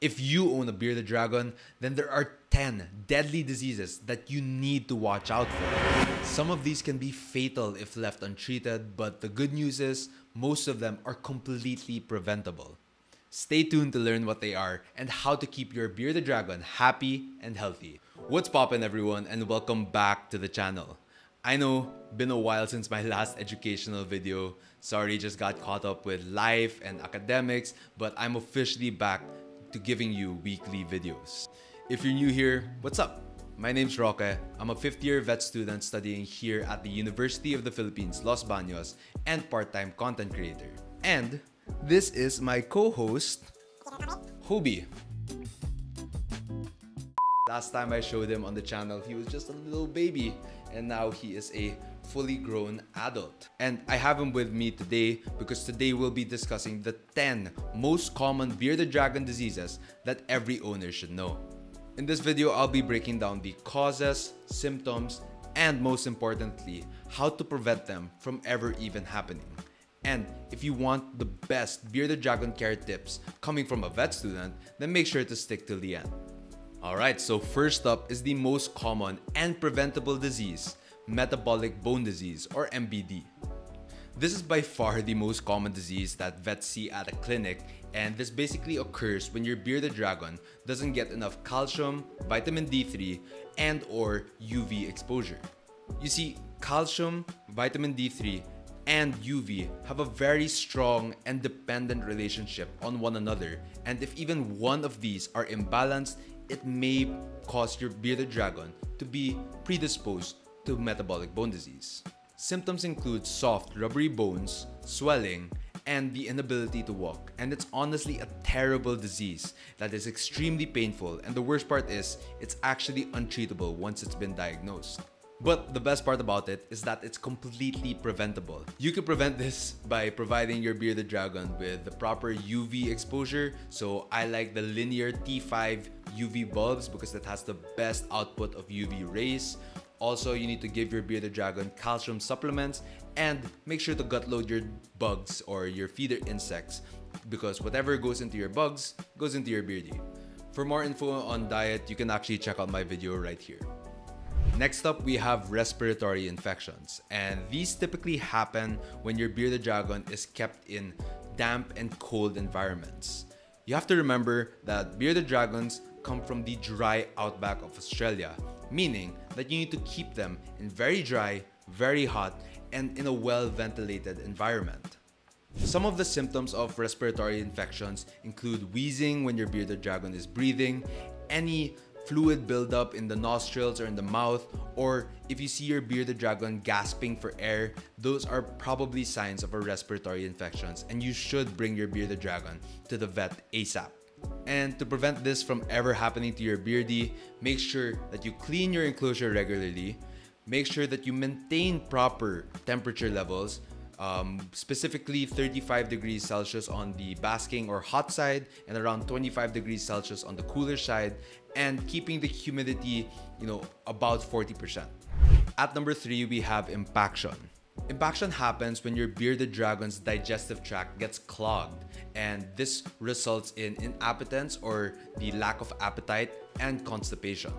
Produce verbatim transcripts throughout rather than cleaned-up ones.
If you own a bearded dragon, then there are ten deadly diseases that you need to watch out for. Some of these can be fatal if left untreated, but the good news is most of them are completely preventable. Stay tuned to learn what they are and how to keep your bearded dragon happy and healthy. What's poppin', everyone, and welcome back to the channel. I know, been a while since my last educational video. Sorry, just got caught up with life and academics, but I'm officially back to giving you weekly videos. If you're new here, what's up? My name's Roque. I'm a fifth year vet student studying here at the University of the Philippines Los Baños and part-time content creator. And this is my co-host, Hobie. Last time I showed him on the channel, he was just a little baby, and now he is a fully grown adult. And I have him with me today because today we'll be discussing the ten most common bearded dragon diseases that every owner should know. In this video, I'll be breaking down the causes, symptoms, and most importantly, how to prevent them from ever even happening. And if you want the best bearded dragon care tips coming from a vet student, then make sure to stick till the end. Alright, so first up is the most common and preventable disease, metabolic bone disease, or M B D. This is by far the most common disease that vets see at a clinic, and this basically occurs when your bearded dragon doesn't get enough calcium, vitamin D three, and or U V exposure. You see, calcium, vitamin D three, and U V have a very strong and dependent relationship on one another, and if even one of these are imbalanced, it may cause your bearded dragon to be predisposed to metabolic bone disease. Symptoms include soft, rubbery bones, swelling, and the inability to walk. And it's honestly a terrible disease that is extremely painful, and the worst part is it's actually untreatable once it's been diagnosed. But the best part about it is that it's completely preventable. You can prevent this by providing your bearded dragon with the proper U V exposure. So I like the linear T five U V bulbs because that has the best output of U V rays. Also, you need to give your bearded dragon calcium supplements and make sure to gut load your bugs or your feeder insects, because whatever goes into your bugs goes into your beardie. For more info on diet, you can actually check out my video right here. Next up, we have respiratory infections, and these typically happen when your bearded dragon is kept in damp and cold environments. You have to remember that bearded dragons come from the dry outback of Australia, meaning that you need to keep them in very dry, very hot, and in a well-ventilated environment. Some of the symptoms of respiratory infections include wheezing when your bearded dragon is breathing, any fluid buildup in the nostrils or in the mouth, or if you see your bearded dragon gasping for air, those are probably signs of a respiratory infections, and you should bring your bearded dragon to the vet ASAP. And to prevent this from ever happening to your beardie, make sure that you clean your enclosure regularly, make sure that you maintain proper temperature levels, um, specifically thirty-five degrees Celsius on the basking or hot side and around twenty-five degrees Celsius on the cooler side, and keeping the humidity, you know, about forty percent. At number three, we have impaction. Impaction happens when your bearded dragon's digestive tract gets clogged, and this results in inappetence or the lack of appetite and constipation.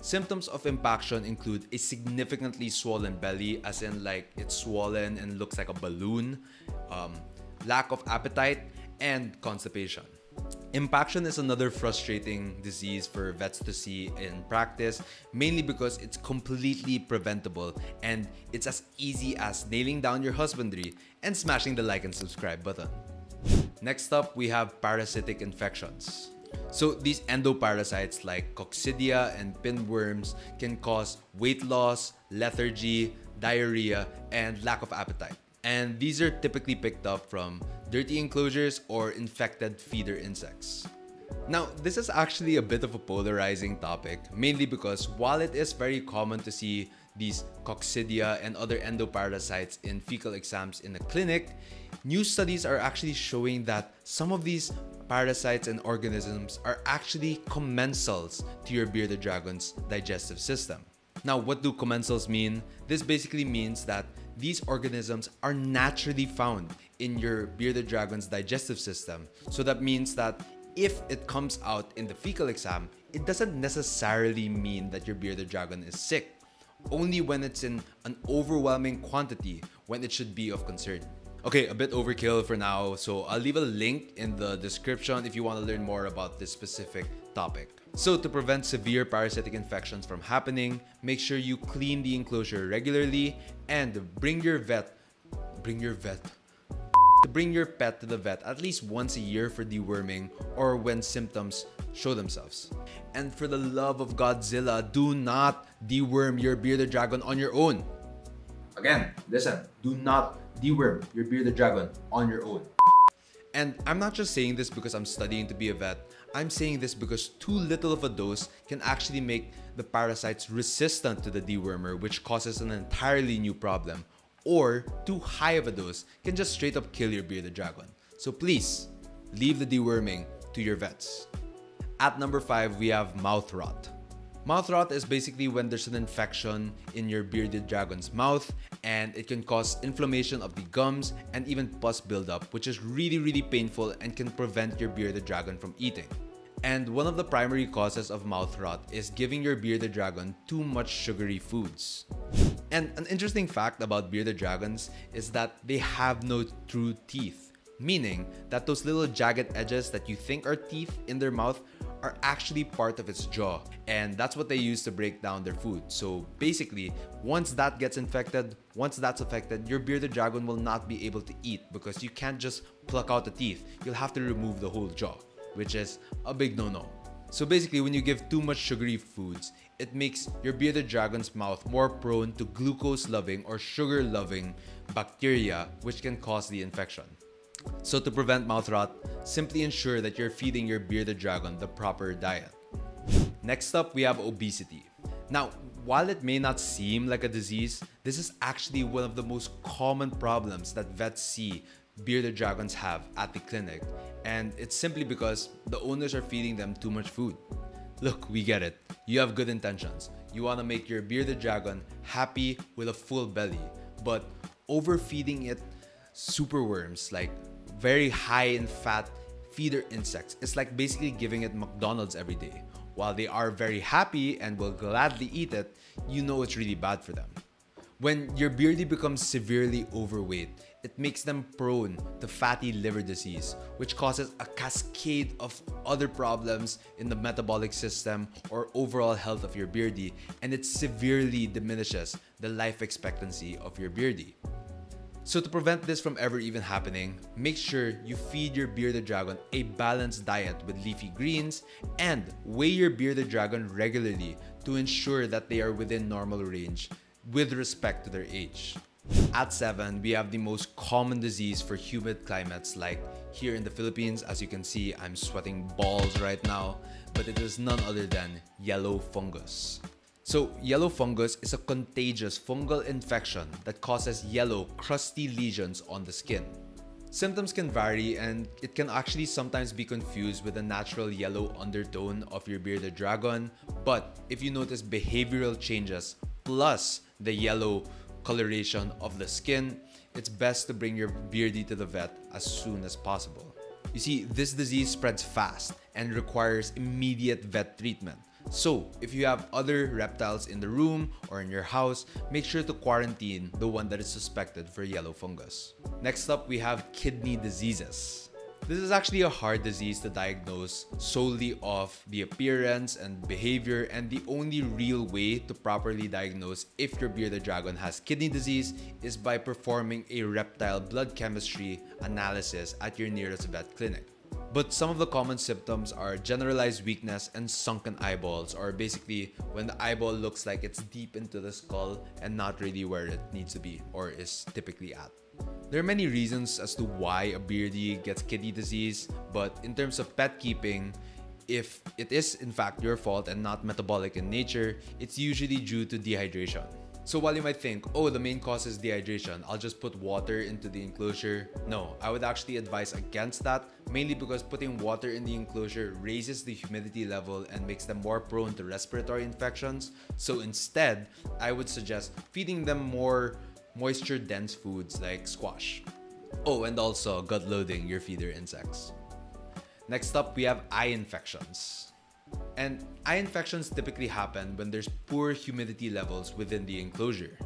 Symptoms of impaction include a significantly swollen belly, as in like it's swollen and looks like a balloon, um, lack of appetite, and constipation. Impaction is another frustrating disease for vets to see in practice, mainly because it's completely preventable and it's as easy as nailing down your husbandry and smashing the like and subscribe button. Next up, we have parasitic infections. So these endoparasites like coccidia and pinworms can cause weight loss, lethargy, diarrhea, and lack of appetite. And these are typically picked up from dirty enclosures or infected feeder insects. Now, this is actually a bit of a polarizing topic, mainly because while it is very common to see these coccidia and other endoparasites in fecal exams in the clinic, new studies are actually showing that some of these parasites and organisms are actually commensals to your bearded dragon's digestive system. Now, what do commensals mean? This basically means that these organisms are naturally found in your bearded dragon's digestive system. So that means that if it comes out in the fecal exam, it doesn't necessarily mean that your bearded dragon is sick, only when it's in an overwhelming quantity when it should be of concern. Okay, a bit overkill for now, so I'll leave a link in the description if you want to learn more about this specific topic. So to prevent severe parasitic infections from happening, make sure you clean the enclosure regularly and bring your vet, bring your vet, to bring your pet to the vet at least once a year for deworming or when symptoms show themselves. And for the love of Godzilla, do not deworm your bearded dragon on your own. Again, listen, do not deworm your bearded dragon on your own. And I'm not just saying this because I'm studying to be a vet. I'm saying this because too little of a dose can actually make the parasites resistant to the dewormer, which causes an entirely new problem. Or too high of a dose can just straight up kill your bearded dragon. So please, leave the deworming to your vets. At number five, we have mouth rot. Mouth rot is basically when there's an infection in your bearded dragon's mouth, and it can cause inflammation of the gums and even pus buildup, which is really, really painful and can prevent your bearded dragon from eating. And one of the primary causes of mouth rot is giving your bearded dragon too much sugary foods. And an interesting fact about bearded dragons is that they have no true teeth, meaning that those little jagged edges that you think are teeth in their mouth are actually part of its jaw, and that's what they use to break down their food. So basically, once that gets infected, once that's affected, your bearded dragon will not be able to eat because you can't just pluck out the teeth. You'll have to remove the whole jaw, which is a big no-no. So basically, when you give too much sugary foods, it makes your bearded dragon's mouth more prone to glucose-loving or sugar-loving bacteria, which can cause the infection. So to prevent mouth rot, simply ensure that you're feeding your bearded dragon the proper diet. Next up, we have obesity. Now, while it may not seem like a disease, this is actually one of the most common problems that vets see bearded dragons have at the clinic, and it's simply because the owners are feeding them too much food. Look, we get it. You have good intentions. You want to make your bearded dragon happy with a full belly, but overfeeding it superworms, like very high in fat feeder insects, it's like basically giving it McDonald's every day. While they are very happy and will gladly eat it, you know it's really bad for them. When your beardie becomes severely overweight, it makes them prone to fatty liver disease, which causes a cascade of other problems in the metabolic system or overall health of your beardie, and it severely diminishes the life expectancy of your beardie. So to prevent this from ever even happening, make sure you feed your bearded dragon a balanced diet with leafy greens and weigh your bearded dragon regularly to ensure that they are within normal range with respect to their age. At seven, we have the most common disease for humid climates like here in the Philippines. As you can see, I'm sweating balls right now, but it is none other than yellow fungus. So yellow fungus is a contagious fungal infection that causes yellow, crusty lesions on the skin. Symptoms can vary, and it can actually sometimes be confused with the natural yellow undertone of your bearded dragon. But if you notice behavioral changes plus the yellow coloration of the skin, it's best to bring your beardie to the vet as soon as possible. You see, this disease spreads fast and requires immediate vet treatment. So, if you have other reptiles in the room or in your house, make sure to quarantine the one that is suspected for yellow fungus. Next up, we have kidney diseases. This is actually a hard disease to diagnose solely off the appearance and behavior, and the only real way to properly diagnose if your bearded dragon has kidney disease is by performing a reptile blood chemistry analysis at your nearest vet clinic. But some of the common symptoms are generalized weakness and sunken eyeballs, or basically when the eyeball looks like it's deep into the skull and not really where it needs to be or is typically at. There are many reasons as to why a beardie gets kidney disease, but in terms of pet keeping, if it is in fact your fault and not metabolic in nature, it's usually due to dehydration. So while you might think, oh, the main cause is dehydration, I'll just put water into the enclosure. No, I would actually advise against that, mainly because putting water in the enclosure raises the humidity level and makes them more prone to respiratory infections. So instead, I would suggest feeding them more moisture-dense foods like squash. Oh, and also gut-loading your feeder insects. Next up, we have eye infections. And eye infections typically happen when there's poor humidity levels within the enclosure.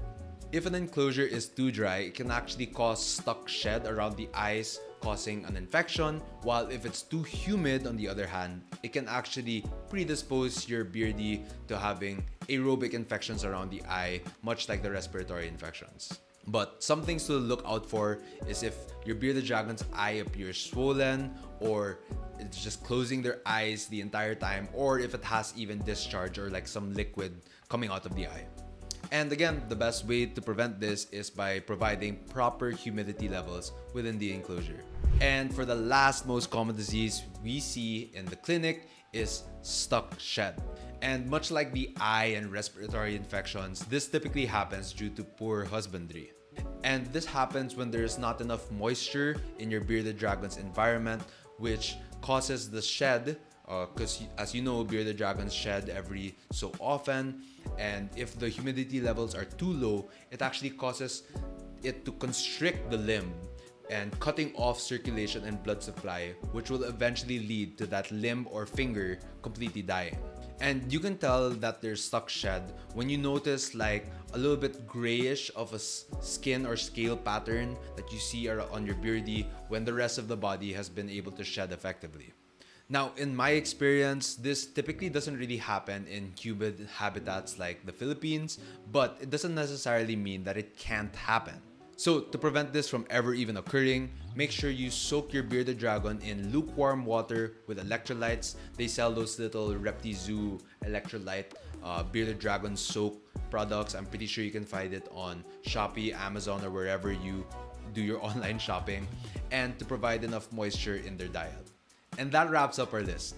If an enclosure is too dry, it can actually cause stuck shed around the eyes, causing an infection, while if it's too humid, on the other hand, it can actually predispose your beardy to having aerobic infections around the eye, much like the respiratory infections. But some things to look out for is if your bearded dragon's eye appears swollen, or it's just closing their eyes the entire time, or if it has even discharge or like some liquid coming out of the eye. And again, the best way to prevent this is by providing proper humidity levels within the enclosure. And for the last most common disease we see in the clinic is stuck shed. And much like the eye and respiratory infections, this typically happens due to poor husbandry. And this happens when there is not enough moisture in your bearded dragon's environment, which causes the shed, because uh, as you know, bearded dragons shed every so often. And if the humidity levels are too low, it actually causes it to constrict the limb and cutting off circulation and blood supply, which will eventually lead to that limb or finger completely dying. And you can tell that there's stuck shed when you notice like a little bit grayish of a skin or scale pattern that you see on your beardie when the rest of the body has been able to shed effectively. Now, in my experience, this typically doesn't really happen in humid habitats like the Philippines, but it doesn't necessarily mean that it can't happen. So to prevent this from ever even occurring, make sure you soak your bearded dragon in lukewarm water with electrolytes. They sell those little Repti Zoo electrolyte uh, bearded dragon soak products. I'm pretty sure you can find it on Shopee, Amazon, or wherever you do your online shopping, and to provide enough moisture in their diet. And that wraps up our list.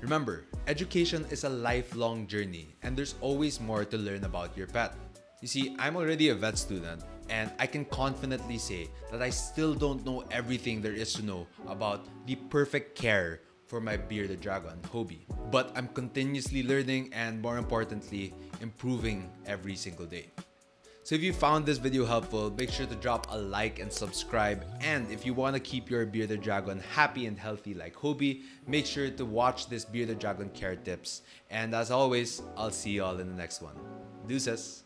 Remember, education is a lifelong journey and there's always more to learn about your pet. You see, I'm already a vet student and I can confidently say that I still don't know everything there is to know about the perfect care for my bearded dragon, Hobie. But I'm continuously learning and, more importantly, improving every single day. So if you found this video helpful, make sure to drop a like and subscribe. And if you want to keep your bearded dragon happy and healthy like Hobie, make sure to watch this bearded dragon care tips. And as always, I'll see you all in the next one. Deuces!